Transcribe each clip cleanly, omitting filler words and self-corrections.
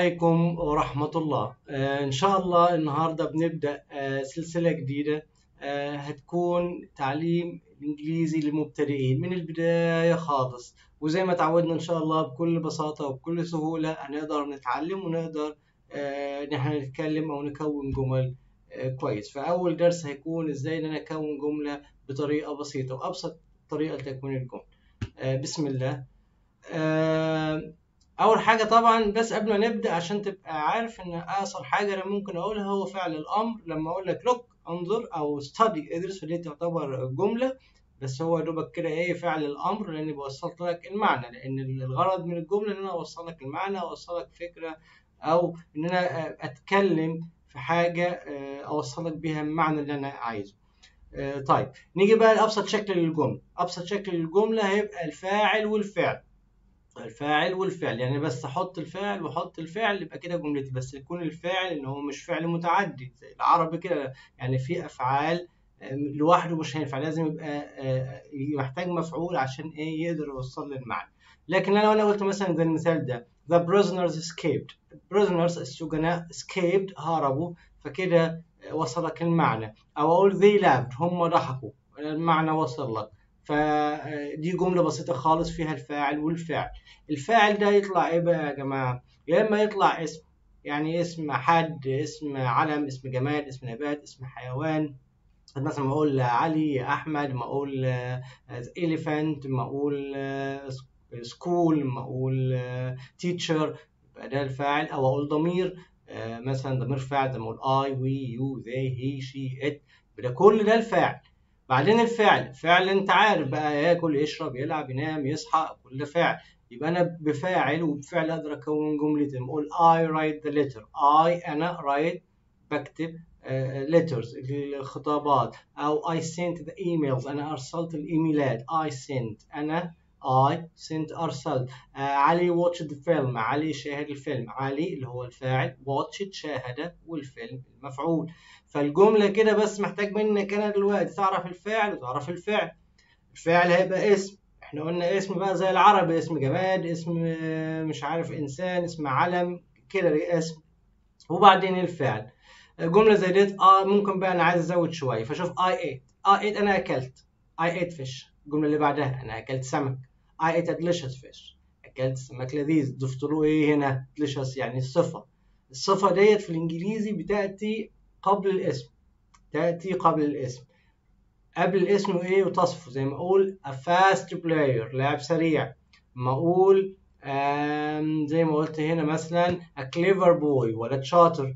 عليكم ورحمة الله. إن شاء الله النهاردة بنبدأ سلسلة جديدة هتكون تعليم الإنجليزي للمبتدئين من البداية خالص، وزي ما تعودنا إن شاء الله بكل بساطة وبكل سهولة هنقدر نتعلم ونقدر نحن نتكلم أو نكون جمل كويس. فأول درس هيكون إزاي إن أنا أكون جملة بطريقة بسيطة وأبسط طريقة لتكوين الجمل. بسم الله. أول حاجة طبعا بس قبل ما نبدأ عشان تبقى عارف إن أقصر حاجة أنا ممكن أقولها هو فعل الأمر. لما أقول لك look أنظر أو study ادرس، فدي تعتبر جملة، بس هو دوبك كده إيه فعل الأمر، لأني بوصلت لك المعنى، لأن الغرض من الجملة إن أنا أوصل لك المعنى، أوصل لك فكرة، أو إن أنا أتكلم في حاجة أوصل لك بيها المعنى اللي أنا عايزه. طيب نيجي بقى لأبسط شكل للجملة. أبسط شكل للجملة هيبقى الفاعل والفعل، يعني بس احط الفاعل واحط الفعل يبقى كده جملتي، بس يكون الفاعل ان هو مش فعل متعدد زي العربي كده، يعني في افعال لوحده مش هينفع، لازم يبقى محتاج مفعول عشان ايه يقدر يوصل للمعنى. لكن انا قلت مثلا زي المثال ده the prisoners escaped، prisoners السجناء escaped هربوا، فكده وصل لك المعنى. او اقول they laughed هم ضحكوا، المعنى وصل لك. فدي جملة بسيطة خالص فيها الفاعل والفعل. الفاعل ده يطلع ايه بقى يا جماعة؟ يا اما يطلع اسم، يعني اسم حد، اسم علم، اسم جماد، اسم نبات، اسم حيوان. مثلا ما اقول علي، احمد، ما اقول elephant، ما اقول school، ما اقول teacher، يبقى ده الفاعل. او اقول ضمير، مثلا ضمير فاعل زي ما اقول I، we، you، they، he، she، it، ده كل ده الفاعل. بعدين الفعل انت عارف بقى، ياكل، يشرب، يلعب، ينام، يصحى، كل ده فعل. يبقى انا بفاعل وبفعل اقدر اكون جملتي. بقول I write the letter، I انا write بكتب letters الخطابات، او I sent the emails انا ارسلت الايميلات، I sent ارسلت. علي watched the film، علي شاهد الفيلم، علي اللي هو الفاعل، watched شاهد، والفيلم المفعول. فالجملة كده بس محتاج منك انا دلوقتي تعرف الفاعل وتعرف الفعل. الفاعل هيبقى اسم، احنا قلنا اسم بقى زي العربي، اسم جماد، اسم مش عارف انسان، اسم علم كده اسم. وبعدين الفعل. جملة زي ديت ممكن بقى انا عايز ازود شوية، فشوف I ate انا اكلت، I ate fish. الجملة اللي بعدها انا اكلت سمك، I ate a delicious fish، اكلت سمك لذيذ. ضفت له ايه هنا؟ delicious، يعني الصفة. الصفة ديت في الانجليزي بتأتي قبل الاسم، قبل الاسم وايه وتصفه. زي ما اقول a fast player لاعب سريع، ما اقول زي ما قلت هنا مثلا a clever boy ولد شاطر.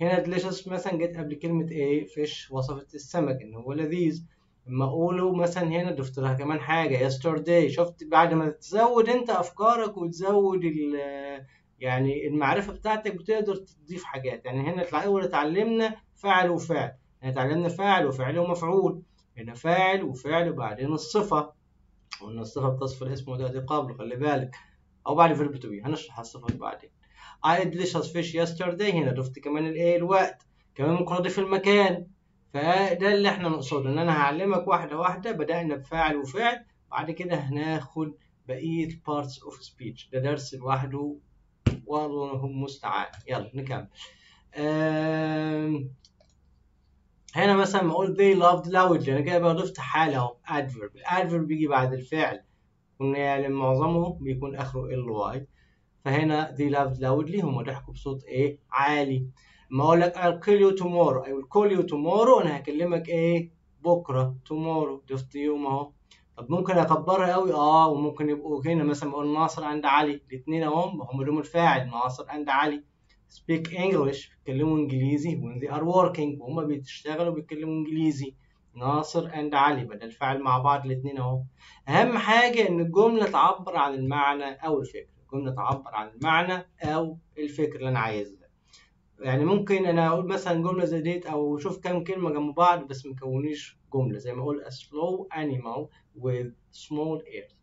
هنا delicious مثلا جت قبل كلمة ايه fish، وصفت السمك ان هو لذيذ. اما اقوله مثلا هنا ضفت لها كمان حاجة yesterday. شفت بعد ما تزود انت افكارك وتزود يعني المعرفة بتاعتك بتقدر تضيف حاجات. يعني هنا الأول اتعلمنا فاعل وفعل، يعني اتعلمنا فاعل وفعل ومفعول، هنا فاعل وفعل وبعدين الصفة، وإن الصفة بتصف الاسم وتأتي قبله، خلي بالك، أو بعد verb to be هنشرح الصفة بعدين. I ate delicious fish yesterday، هنا ضفت كمان الإيه الوقت، كمان ممكن أضيف المكان. فده اللي إحنا نقصده، إن أنا هعلمك واحدة واحدة. بدأنا بفاعل وفعل، بعد كده هناخد بقية parts of speech، ده درس لوحده والله المستعان. يلا نكمل. هنا مثلا ما اقول they loved loudly، انا كده بقى ضفت حاله اهو adverb. الادفيرب بيجي بعد الفعل، قلنا يعني معظمه بيكون اخره ly، فهنا they loved loudly هم ضحكوا بصوت ايه عالي. ما اقول لك I'll call you tomorrow، I will call you tomorrow انا هكلمك ايه بكره، tomorrow ضفت يوم اهو. طب ممكن اكبرها قوي وممكن يبقوا هنا مثلا اقول ناصر عند علي، الاثنين اهم لهم الفاعل، ناصر عند علي. speak English بيتكلموا انجليزي when they are working، وهم بيشتغلوا بيتكلموا انجليزي، ناصر عند علي بدل فاعل مع بعض الاثنين اهو. اهم حاجه ان الجمله تعبر عن المعنى او الفكره، الجمله تعبر عن المعنى او الفكره اللي انا عايزها. يعني ممكن انا اقول مثلا جمله زي ديت او شوف كام كلمه جنب بعض بس ما يكونيش جمله، زي ما اقول a slow animal with small ears،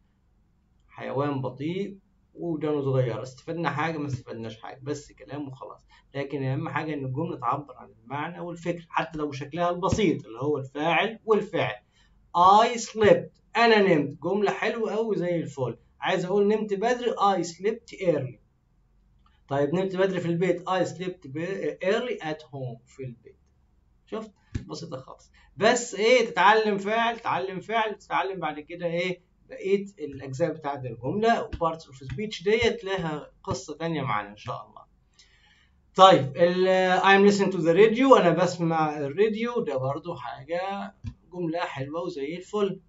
حيوان بطيء ودانه صغيره. استفدنا حاجه؟ ما استفدناش حاجه، بس كلام وخلاص. لكن اهم حاجه ان الجمله تعبر عن المعنى والفكره حتى لو شكلها البسيط اللي هو الفاعل والفعل. I slept انا نمت، جمله حلوه قوي زي الفل. عايز اقول نمت بدري I slept early. طيب نمت بدري في البيت. I slept early at home في البيت. شفت؟ بسيطة خالص. بس ايه تتعلم فعل تعلم فعل تتعلم بعد كده ايه بقية الأجزاء بتاعت الجملة وبارتس اوف سبيتش ديت لها قصة تانية معانا إن شاء الله. طيب I'm listening to the radio أنا بسمع الراديو ده برضو حاجة جملة حلوة وزي الفل.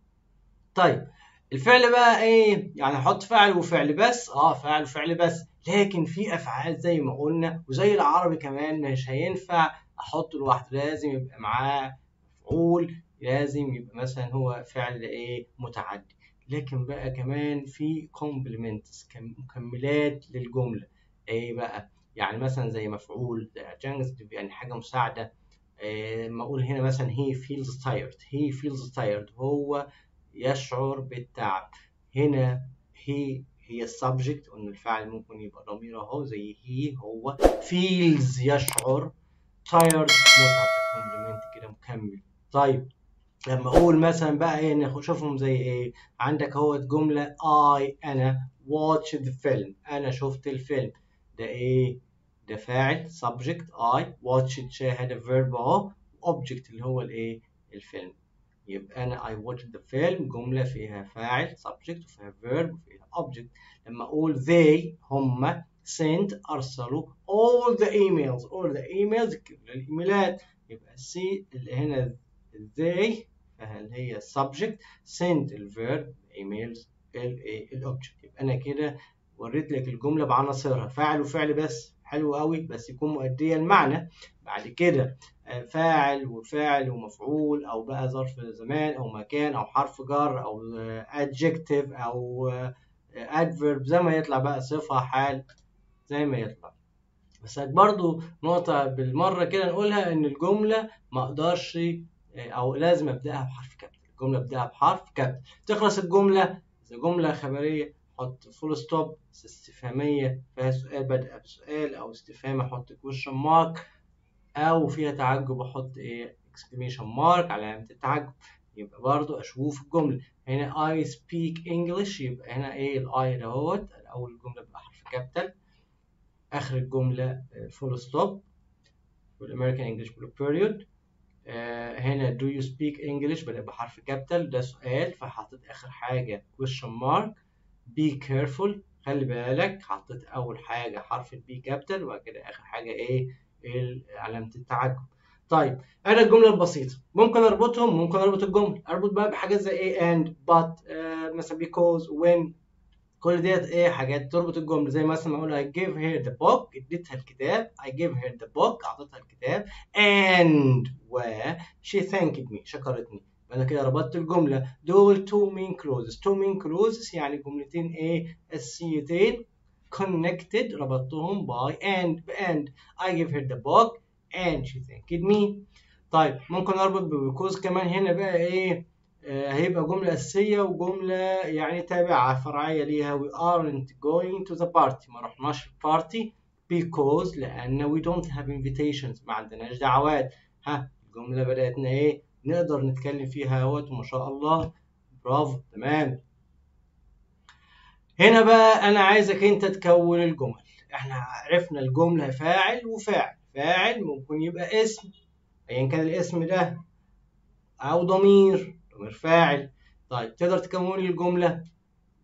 طيب الفعل بقى ايه؟ يعني احط فعل وفعل بس فعل وفعل بس، لكن في افعال زي ما قلنا وزي العربي كمان مش هينفع احطه لوحده، لازم يبقى معاه مفعول، لازم يبقى مثلا هو فعل ايه متعدي. لكن بقى كمان في كومبلمنتس مكملات للجمله ايه بقى، يعني مثلا زي مفعول جانجز يعني حاجه مساعده. ما اقول هنا مثلا هي فيلز تايرد، هي فيلز تايرد هو يشعر بالتعب. هنا هي السبجكت وانه الفعل ممكن يبقى ضمير اهو زي هي هو فيلز يشعر tired متعب كومبلمنت كده مكمل. طيب لما اقول مثلا بقى ايه نشوفهم زي ايه، عندك اهوت جمله انا watch the film انا شفت الفيلم، ده ايه ده فاعل subject I watched شاهد verb اهو object اللي هو الايه الفيلم. يبقى انا I watched the film جمله فيها فاعل subject وفيها verb وفيها object. لما اقول they هم sent ارسلوا all the emails كل الايميلات، يبقى سي اللي هنا they فهل هي subject sent الverb emails object. يبقى انا كده وريت لك الجمله بعناصرها فاعل وفعل بس حلو قوي بس يكون مؤدية المعنى. بعد كده فاعل وفاعل ومفعول او بقى ظرف زمان او مكان او حرف جر او adjective او adverb زي ما يطلع بقى صفة حال زي ما يطلع. بس برضو نقطة بالمرة كده نقولها ان الجملة ما اقدرش او لازم ابدأها بحرف كابيتال، الجملة ابدأها بحرف كابيتال. تخلص الجملة زي جملة خبرية حط فول ستوب، استفهامية فيها سؤال بدأ بسؤال أو استفهام أحط كويشن مارك، أو فيها تعجب أحط إيه إكسكليميشن مارك علامة التعجب. يبقى برضو أشوف الجملة هنا I speak English يبقى هنا إيه الآي دوت أول الجملة بحرف كابيتال، آخر الجملة فول ستوب والأمريكان إنجلش بيريود. هنا do you speak English بدأ بحرف كابيتال ده سؤال فحطيت آخر حاجة كويشن مارك. be careful خلي بالك حطيت اول حاجه حرف البي كابيتال وبعد كده اخر حاجه ايه علامه التعجب. طيب انا الجمله البسيطه ممكن اربطهم، ممكن اربط الجمله اربط بقى بحاجات زي ايه and but مثلا because when كل ديت ايه حاجات تربط الجمله. زي مثلا اقول I gave her the book اديتها الكتاب، I gave her the book اعطيتها الكتاب and و she thanked me شكرتني. انا كده ربطت الجمله دول تو مين كلوزز، تو مين كلوزز يعني جملتين ايه اساسيتين connected ربطتهم by and I give her the book and she thanked me. طيب ممكن اربط بكوز كمان هنا بقى ايه هيبقى جمله اساسيه وجمله يعني تابعه فرعيه ليها. we aren't going to the party ما رحناش البارتي because لان we don't have invitations ما عندناش دعوات. ها الجمله بداتنا ايه نقدر نتكلم فيها اهوت وما شاء الله برافو تمام. هنا بقى انا عايزك انت تكون الجمل، احنا عرفنا الجمله فاعل وفاعل، فاعل ممكن يبقى اسم ايا كان الاسم ده او ضمير فاعل. طيب تقدر تكون الجمله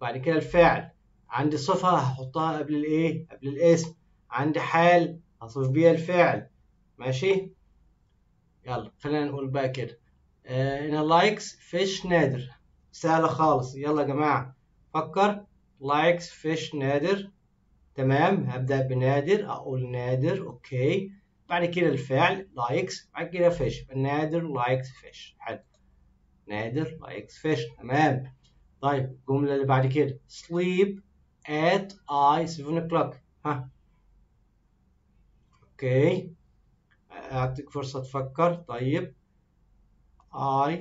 بعد كده الفاعل عندي صفه هحطها قبل الايه قبل الاسم، عندي حال هصف بيها الفاعل ماشي. يلا خلينا نقول بقى كده انا لايكس فيش نادر، سهلة خالص. يلا يا جماعة فكر لايكس فيش نادر تمام. هبدأ بنادر اقول نادر اوكي بعد كده الفعل لايكس بعد كده فيش نادر لايكس فيش حلو نادر لايكس فيش تمام. طيب الجملة اللي بعد كده sleep at I 7 o'clock ها اوكي اعطيك فرصة تفكر. طيب I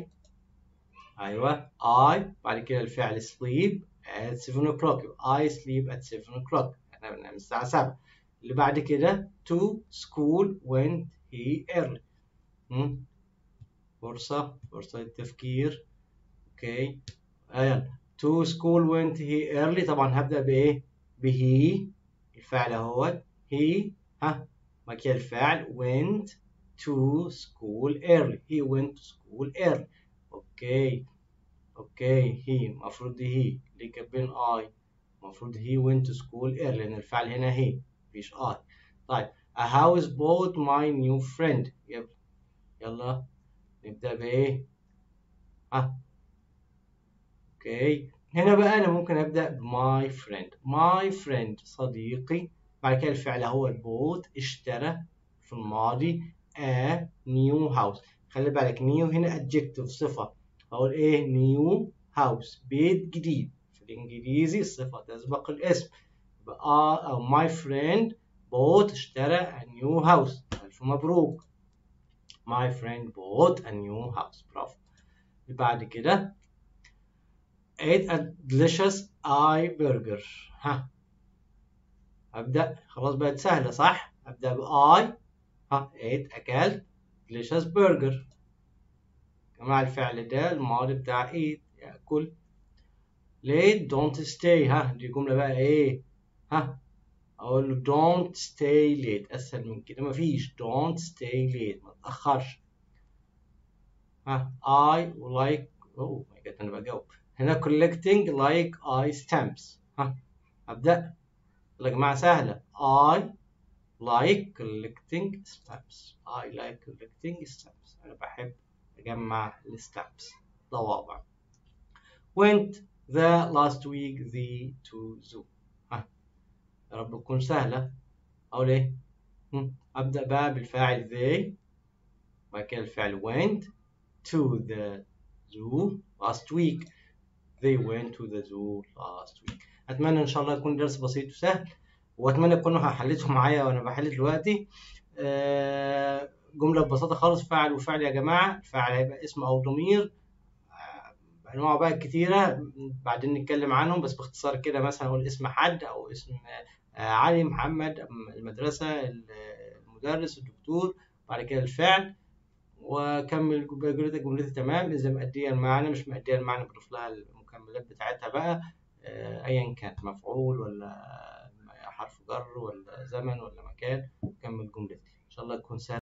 بعد كده الفعل sleep at 7 o'clock I sleep at 7 o'clock احنا بننام الساعة 7. اللي بعد كده to school went he early فرصة للتفكير اوكي يلا to school went he early طبعا هبدأ بايه بهي الفعل اهوت he he مكان الفعل went to school early. He went to school early. اوكي اوكي he المفروض he ليه كاتبين I؟ المفروض he went to school early لأن الفعل هنا he مفيش I. طيب a house bought my new friend. يلا نبدأ بإيه؟ اوكي هنا بقى أنا ممكن أبدأ ب my friend. my friend صديقي. بعد كده الفعل هو bought اشترى في الماضي a new house. خلي بالك new هنا adjective صفة. أقول إيه new house بيت جديد. في الإنجليزي الصفة تسبق الاسم. بقى my friend bought اشترى a new house. ألف مبروك. my friend bought a new house. برافو. بعد كده ate a delicious I burger. ها أبدأ خلاص بقت سهلة صح؟ أبدأ بI ate أكلت delicious burger. مع الفعل ده الماضي بتاع eat يأكل. late don't stay. دي جملة بقى إيه؟ أقول له don't stay late. أسهل من كده مفيش. don't stay late ما تأخرش. I like أوه ماي جاد أنا بجاوب هنا collecting like I stamps. أبدأ يا جماعة سهلة. I like collecting stamps. I like collecting stamps. أنا بحب أجمع الستامبس ضوابع. went the last week the to zoo. يا رب تكون سهلة. أقول إيه؟ أبدأ بقى بالفاعل they بعد كده الفعل went to the zoo last week. they went to the zoo last week. أتمنى إن شاء الله يكون درس بسيط وسهل، وأتمنى تكونوا حليتوا معايا وأنا بحل دلوقتي. جملة ببساطة خالص، فاعل وفعل يا جماعة. الفاعل هيبقى اسم أو ضمير، أنواع بقى كتيرة بعدين نتكلم عنهم، بس باختصار كده مثلا أقول اسم حد أو اسم علي، محمد، المدرسة، المدرس، الدكتور. بعد كده الفعل وأكمل جملتي تمام. إذا مأدية المعنى مش مأدية المعنى بضيف لها المكملات بتاعتها بقى أيا كانت، مفعول ولا حرف جر ولا زمن ولا مكان. أكمل جملتي إن شاء الله تكون سهلة.